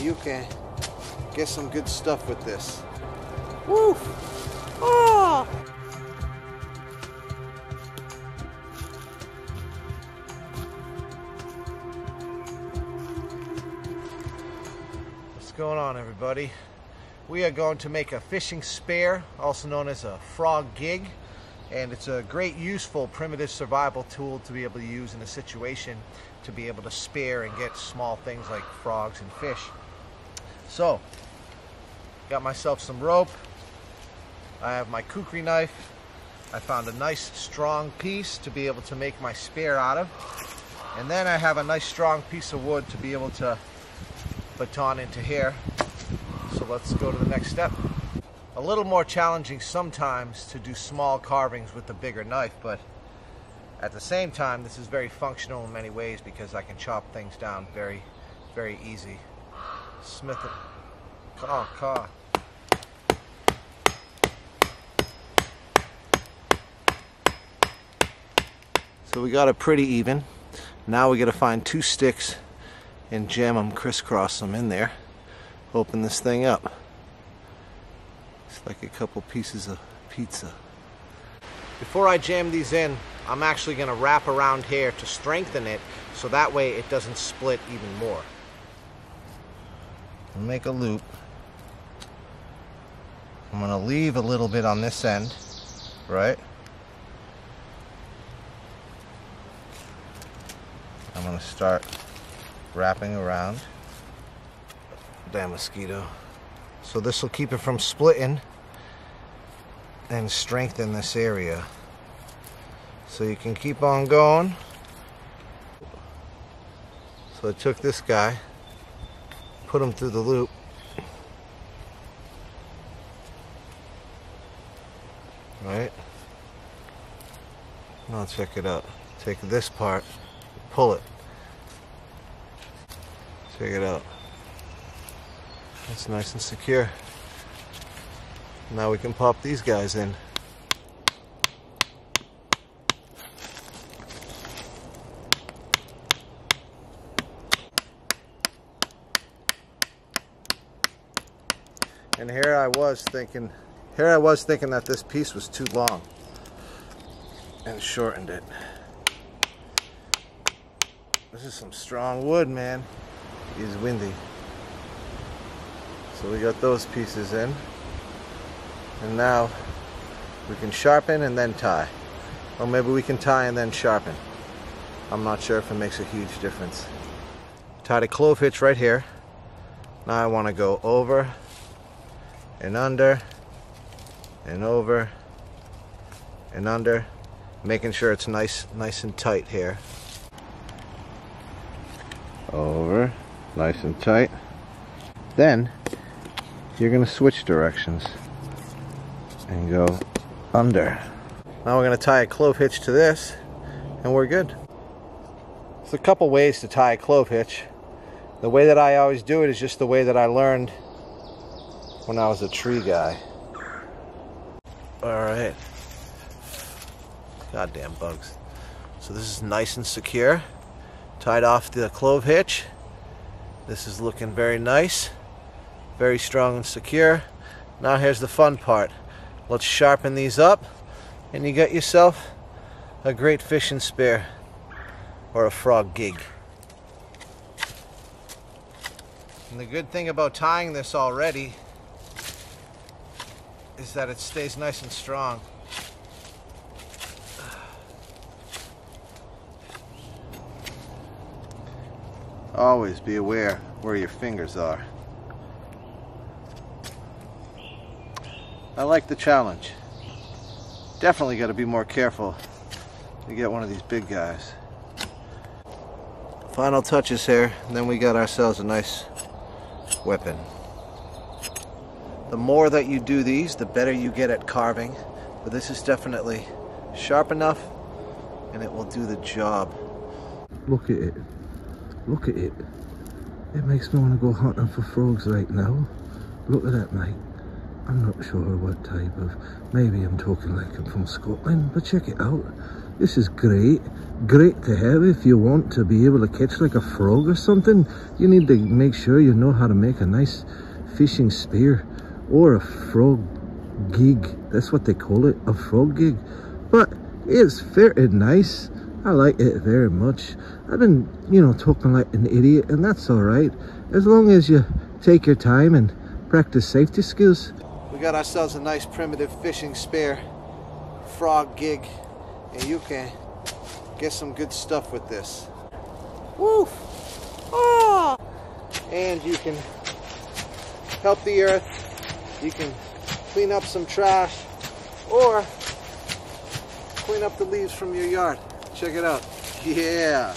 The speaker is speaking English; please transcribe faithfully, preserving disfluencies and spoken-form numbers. and you can get some good stuff with this. Woo! Oh! What's going on, everybody? We are going to make a fishing spear, also known as a frog gig, and it's a great useful primitive survival tool to be able to use in a situation to be able to spear and get small things like frogs and fish. So, got myself some rope, I have my kukri knife, I found a nice strong piece to be able to make my spear out of, and then I have a nice strong piece of wood to be able to baton into here. So let's go to the next step. A little more challenging sometimes to do small carvings with the bigger knife, but at the same time this is very functional in many ways because I can chop things down very, very easy. Smith it. Caw, caw. So we got it pretty even. Now we got to find two sticks and jam them, crisscross them in there. Open this thing up. It's like a couple pieces of pizza. Before I jam these in, I'm actually going to wrap around here to strengthen it so that way it doesn't split even more. Make a loop. I'm going to leave a little bit on this end, right? I'm going to start wrapping around. Damn mosquito. So this will keep it from splitting and strengthen this area. So you can keep on going. So I took this guy, put him through the loop. Right? Now check it out. Take this part, pull it. Check it out. It's nice and secure. Now we can pop these guys in. And here I was thinking, here I was thinking that this piece was too long and shortened it. This is some strong wood, man. It is windy. So we got those pieces in, and now we can sharpen and then tie, or maybe we can tie and then sharpen. I'm not sure if it makes a huge difference. Tied a clove hitch right here. Now I want to go over and under and over and under, making sure it's nice, nice and tight here. Over, nice and tight. Then you're going to switch directions and go under. Now we're going to tie a clove hitch to this and we're good. There's a couple ways to tie a clove hitch. The way that I always do it is just the way that I learned when I was a tree guy. Alright. Goddamn bugs. So this is nice and secure. Tied off the clove hitch. This is looking very nice. Very strong and secure. Now here's the fun part. Let's sharpen these up and you got yourself a great fishing spear or a frog gig. And the good thing about tying this already is that it stays nice and strong. Always be aware where your fingers are. I like the challenge. Definitely got to be more careful to get one of these big guys. Final touches here, and then we got ourselves a nice weapon. The more that you do these, the better you get at carving, but this is definitely sharp enough and it will do the job. Look at it. Look at it. It makes me want to go hunting for frogs right now. Look at that, mate. I'm not sure what type of, maybe I'm talking like I'm from Scotland, but check it out. This is great. Great to have if you want to be able to catch like a frog or something. You need to make sure you know how to make a nice fishing spear or a frog gig. That's what they call it, a frog gig. But it's very nice. I like it very much. I've been, you know, talking like an idiot, and that's all right. As long as you take your time and practice safety skills. We got ourselves a nice primitive fishing spear, frog gig, and you can get some good stuff with this. Woof! Oh! And you can help the earth. You can clean up some trash or clean up the leaves from your yard. Check it out. Yeah.